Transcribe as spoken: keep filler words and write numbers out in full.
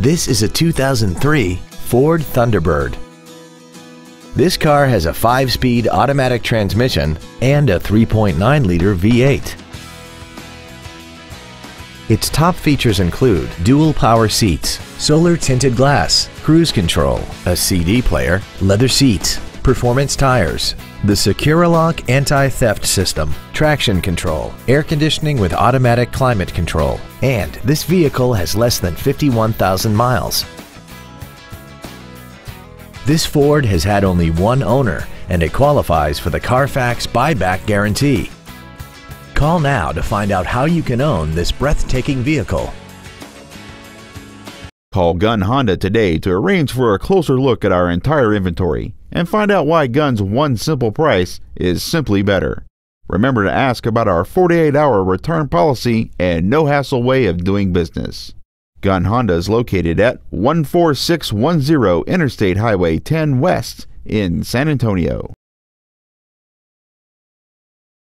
This is a two thousand three Ford Thunderbird. This car has a five-speed automatic transmission and a three point nine liter V eight. Its top features include dual power seats, solar tinted glass, cruise control, a C D player, leather seats, performance tires, the SecuraLock anti-theft system, traction control, air conditioning with automatic climate control, and this vehicle has less than fifty-one thousand miles. This Ford has had only one owner and it qualifies for the Carfax buyback guarantee. Call now to find out how you can own this breathtaking vehicle. Call Gunn Honda today to arrange for a closer look at our entire inventory and find out why Gunn's one simple price is simply better. Remember to ask about our forty-eight hour return policy and no-hassle way of doing business. Gunn Honda is located at one four six one zero Interstate Highway ten West in San Antonio.